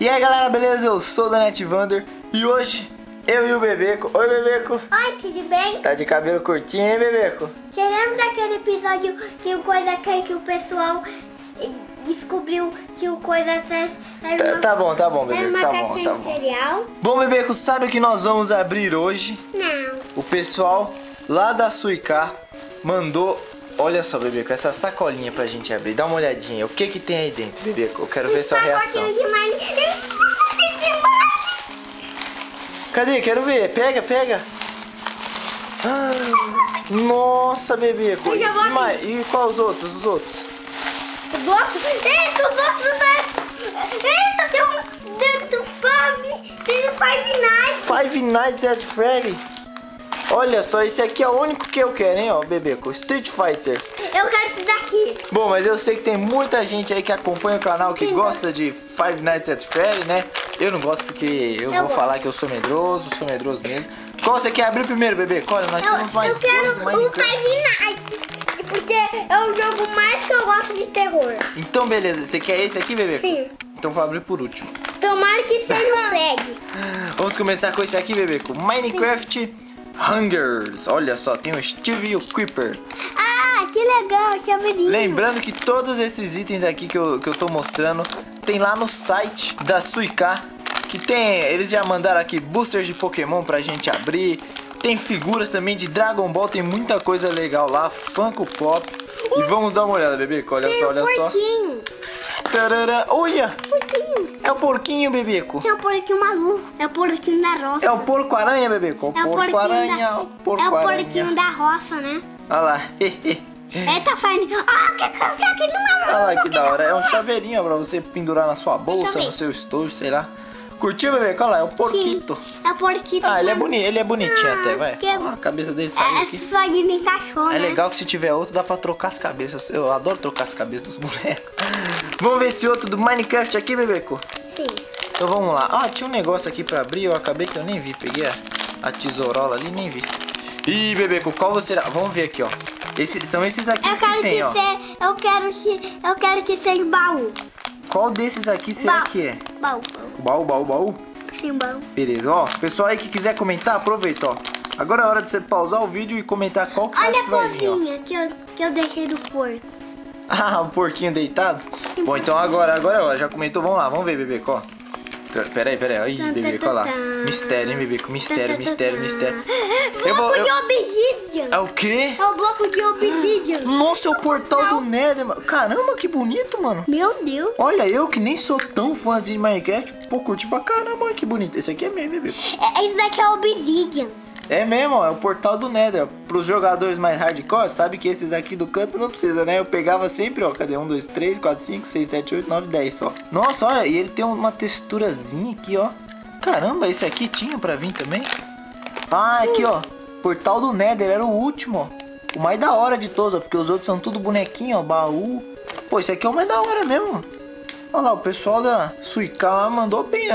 E aí galera, beleza? Eu sou o Danete Vander e hoje eu e o Bebeco. Oi Bebeco! Oi, tudo bem? Tá de cabelo curtinho, hein Bebeco? Você lembra daquele episódio que o coisa cai que o pessoal descobriu que o coisa atrás era uma... Tá bom, Bebeco, uma caixinha imperial. Bom Bebeco, sabe o que nós vamos abrir hoje? Não. O pessoal lá da Suika mandou... Olha só, Bebeco, essa sacolinha pra gente abrir. Dá uma olhadinha. O que que tem aí dentro, Bebeco? Eu quero ver sua reação. Cadê? Quero ver. Pega. Ah, nossa, Bebeco. E qual os outros? Os outros, eita, tem um dentro do Five Nights at Freddy's. Olha só, esse aqui é o único que eu quero, hein, ó, Bebeco, Street Fighter. Eu quero esse daqui. Bom, mas eu sei que tem muita gente aí que acompanha o canal, que gosta de Five Nights at Freddy's, né? Eu não gosto porque eu vou falar que eu sou medroso mesmo. Qual você quer abrir primeiro, Bebeco? Olha, nós temos mais dois. Eu quero o Five Nights, porque é o jogo mais que eu gosto de terror. Então, beleza, você quer esse aqui, Bebeco? Sim. Então vou abrir por último. Tomara que seja um lag. Vamos começar com esse aqui, Bebeco, Minecraft... Sim. Hungers, olha só, tem o Steve e o Creeper. Ah, que legal, chaveirinho. Lembrando que todos esses itens aqui que eu tô mostrando tem lá no site da Suika, que tem, eles já mandaram aqui boosters de Pokémon pra gente abrir. Tem figuras também de Dragon Ball, tem muita coisa legal lá, Funko Pop. E vamos dar uma olhada, Bebeco, olha só. Tarará, olha! Porquinho. É o porquinho, Bebeco. É o porquinho maluco. É o porquinho da roça. É o porco-aranha, Bebeco. É o porquinho da roça, né? Olha lá. Eita, Fanny. Olha lá que da hora. É um chaveirinho pra você pendurar na sua bolsa, no seu estojo, sei lá. Curtiu, Bebeco? Olha lá, é o porquito. Sim, é o porquito. Ah, ele é bonitinho até, vai. Ó, a cabeça dele saiu aqui. É só de me cachorro, né? É legal que se tiver outro dá pra trocar as cabeças. Eu adoro trocar as cabeças dos bonecos. Vamos ver esse outro do Minecraft aqui, Bebeco? Sim. Então vamos lá. Ah, tinha um negócio aqui pra abrir, eu acabei que eu nem vi. Peguei a tesourola ali, nem vi. Ih, Bebeco, qual você... Vamos ver aqui, ó. São esses aqui que tem, ó. Eu quero que seja baú. Qual desses aqui será que é? Baú? Sim, baú. Beleza, ó. Pessoal aí que quiser comentar, aproveita, ó. Agora é hora de você pausar o vídeo e comentar qual que você acha que vai vir, ó. Olha a cozinha que eu deixei do porco. Ah, o porquinho deitado? Bom, então agora ó, já comentou, vamos lá, vamos ver, Bebeco, ó. Peraí, ih, Bebeco, ó lá. Mistério, hein, Bebeco, mistério. Bloco de Obsidian. É o quê? É o bloco de Obsidian. Nossa, é o portal do Nether, mano. Caramba, que bonito, mano. Meu Deus. Olha, eu que nem sou tão fãzinho de Minecraft, pô, curti pra caramba, que bonito. Esse aqui é meu, Bebeco. Esse daqui é o Obsidian. É mesmo, ó, é o portal do Nether. Para os jogadores mais hardcore, sabe que esses aqui do canto não precisa, né? Eu pegava sempre, ó, cadê? 1, 2, 3, 4, 5, 6, 7, 8, 9, 10 só. Nossa, olha, e ele tem uma texturazinha aqui, ó. Caramba, esse aqui tinha pra vir também. Ah, aqui, ó, portal do Nether, era o último, ó. O mais da hora de todos, ó, porque os outros são tudo bonequinho, ó, baú. Pô, esse aqui é o mais da hora mesmo. Olha lá, o pessoal da Suika lá mandou bem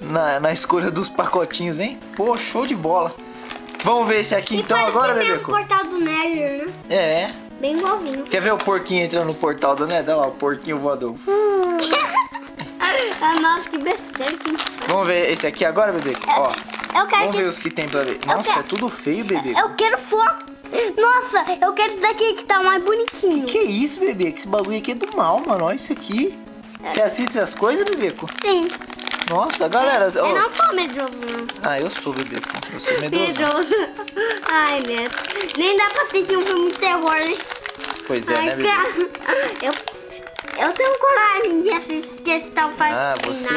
na escolha dos pacotinhos, hein? Pô, show de bola. Vamos ver esse aqui então agora, Bebeco. É o portal do Nether, né? É. Bem igualzinho. Quer ver o porquinho entrando no portal do Nether? Olha lá, o porquinho voador. Nossa, que besteira. Vamos ver esse aqui agora, Bebeco? Ó, vamos ver os que tem pra ver. Nossa, é tudo feio, Bebeco. Eu quero foto. Nossa, eu quero daqui que tá mais bonitinho. Que isso, Bebeco? Esse bagulho aqui é do mal, mano. Olha isso aqui. Você assiste essas coisas, Bebeco? Sim. Nossa, galera... Eu não sou medroso, não. Ah, eu sou, Bebeco. Eu sou medroso. Ai, né? Nem dá pra assistir um filme de terror, né? Pois é, ai, né, Bebeco? Eu tenho coragem de assistir esse tal faz. Ah, você...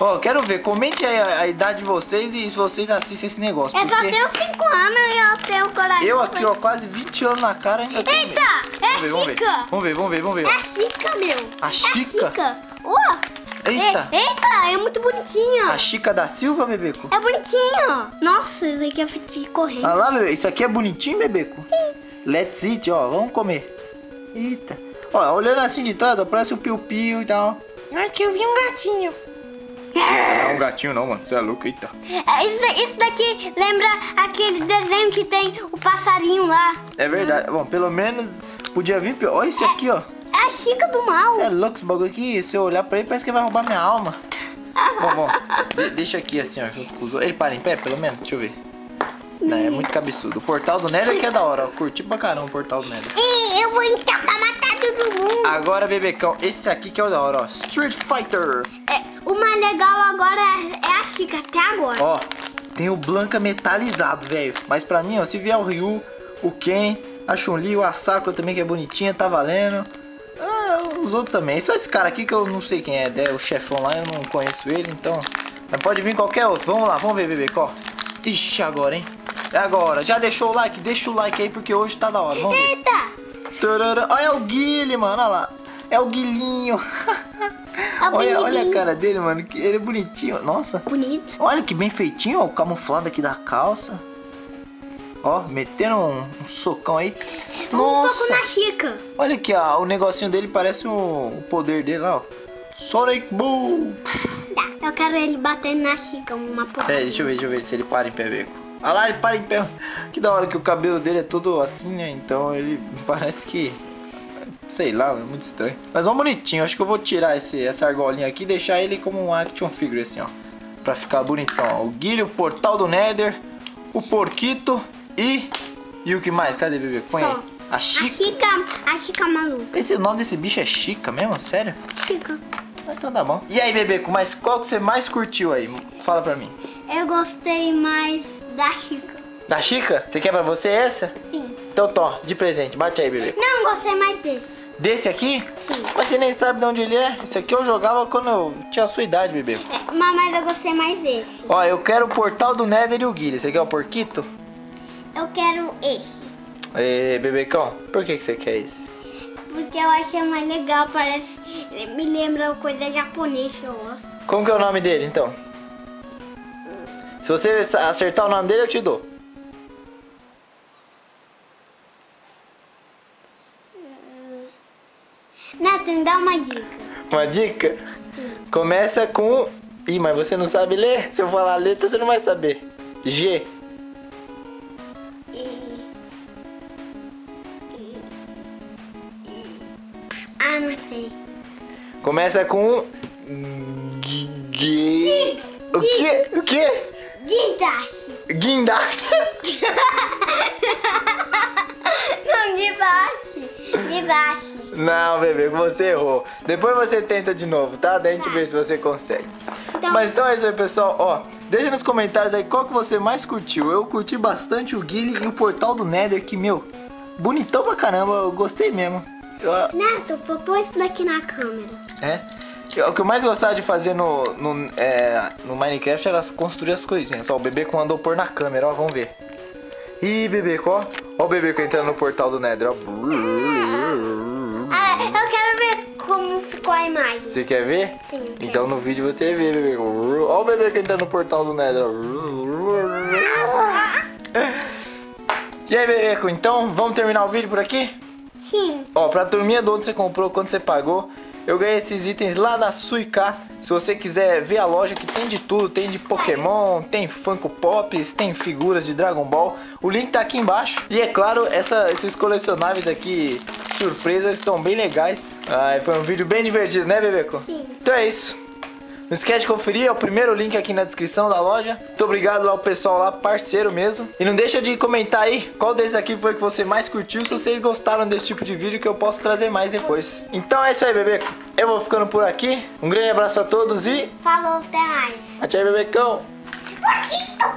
Ó, quero ver. Comente aí a idade de vocês e se vocês assistem esse negócio. Eu só tenho 5 anos e eu tenho coragem. Eu aqui, ó, quase 20 anos na cara ainda tenho. Eita! É Chica! Vamos ver. É a Chica, meu. A Chica? Ó! Eita, é muito bonitinho. A Chica da Silva, Bebeco? É bonitinho. Nossa, isso aqui é correndo. Olha lá, Bebeco. Isso aqui é bonitinho, Bebeco? Sim. Let's eat, ó. Vamos comer. Eita. Ó, olhando assim de trás, ó, parece o piu-piu e tal. Mas que eu vi um gatinho. Não é um gatinho não, mano. Você é louco, eita. Isso daqui lembra aquele desenho que tem o passarinho lá. É verdade. Bom, pelo menos podia vir pior. Olha isso aqui, ó. É a Chica do mal. Você é louco esse bagulho aqui. Se eu olhar pra ele, parece que ele vai roubar minha alma. Bom, deixa aqui assim, ó, junto com os outros. Ele para em pé, pelo menos? Deixa eu ver. Não, é muito cabeçudo. O portal do Nether que é da hora, ó. Curti pra caramba o portal do Nether. Eu vou entrar pra matar todo mundo. Agora, Bebecão, esse aqui que é o da hora, ó. Street Fighter. É, o mais legal agora é a Chica, até agora. Ó, tem o Blanca metalizado, velho. Mas pra mim, ó, se vier o Ryu, o Ken, a Chun-Li, o Asakura também, que é bonitinha, tá valendo. Ah, os outros também. Só esse cara aqui que eu não sei quem é, né? O chefão lá, eu não conheço ele, então... Mas pode vir qualquer outro. Vamos lá, vamos ver, Bebecão. Ixi, agora, hein? É agora, já deixou o like? Deixa o like aí porque hoje tá da hora, vamos ver. Eita! Olha, é o Guile, mano, olha lá. É o Guilinho. Olha, olha a cara dele, mano, ele é bonitinho, nossa. Bonito. Olha que bem feitinho, ó, o camuflado aqui da calça. Ó, metendo um socão aí. Nossa. Um soco na Chica. Olha aqui, ó, o negocinho dele parece o poder dele lá, ó. Sonic boom. Eu quero ele batendo na Chica, uma porra. Peraí, deixa eu ver se ele para em pé, Beco. Olha lá, ele para em pé. Que da hora que o cabelo dele é todo assim, né? Então ele parece que... Sei lá, é muito estranho. Mas ó, bonitinho. Acho que eu vou tirar essa argolinha aqui e deixar ele como um action figure, assim, ó. Pra ficar bonitão, ó. O Guile, o portal do Nether, o porquito e... E o que mais? Cadê, bebê? Põe aí. A Chica. A Chica maluca. O nome desse bicho é Chica mesmo? Sério? Chica. Então tá bom. E aí, Bebeco, mas qual que você mais curtiu aí? Fala pra mim. Eu gostei mais... da Chica. Da Chica? Você quer pra você essa? Sim. Então toma, de presente. Bate aí, bebê. Não, gostei mais desse. Desse aqui? Sim. Mas você nem sabe de onde ele é. Esse aqui eu jogava quando eu tinha a sua idade, bebê. É, mas eu gostei mais desse. Ó, eu quero o portal do Nether e o Guile. Você quer o porquito? Eu quero esse. Ê, Bebecão, por que você quer esse? Porque eu achei mais legal, parece... Me lembra coisa japonesa, eu gosto. Como que é o nome dele, então? Se você acertar o nome dele, eu te dou. Neto, me dá uma dica. Uma dica? Sim. Começa com... Ih, mas você não sabe ler? Se eu falar a letra, você não vai saber. G. Ah, não sei. Começa com... G. O quê? O quê? Guindaste. Guindaste? Não, guindaste. Não, bebê, você errou. Depois você tenta de novo, tá? Daí a gente vê se você consegue. Então... Mas então é isso aí, pessoal. Ó, deixa nos comentários aí qual que você mais curtiu. Eu curti bastante o Guile e o portal do Nether, que, meu, bonitão pra caramba. Eu gostei mesmo. Neto, põe isso daqui na câmera. É? O que eu mais gostava de fazer no Minecraft era construir as coisinhas. Ó, o Bebeco mandou pôr na câmera, ó, vamos ver. Ih, Bebeco, ó. Ó o Bebeco entrando no portal do Nether, ó. Ah, eu quero ver como ficou a imagem. Você quer ver? Sim. Então no vídeo você vê, Bebeco. Ó o Bebeco entrando no portal do Nether, ó. E aí, Bebeco, então vamos terminar o vídeo por aqui? Sim. Ó, pra turminha do onde você comprou, quanto você pagou... Eu ganhei esses itens lá na Suika. Se você quiser ver a loja, que tem de tudo. Tem de Pokémon, tem Funko Pops, tem figuras de Dragon Ball. O link tá aqui embaixo. E é claro, esses colecionáveis aqui, surpresas, estão bem legais. Ah, foi um vídeo bem divertido, né, Bebeco? Sim. Então é isso. Não esquece de conferir, é o primeiro link aqui na descrição da loja. Muito obrigado lá, o pessoal lá, parceiro mesmo. E não deixa de comentar aí qual desses aqui foi que você mais curtiu. Se vocês gostaram desse tipo de vídeo, que eu posso trazer mais depois. Então é isso aí, Bebeco. Eu vou ficando por aqui. Um grande abraço a todos e... Falou, até mais. Até aí, Bebecão. Porquinho.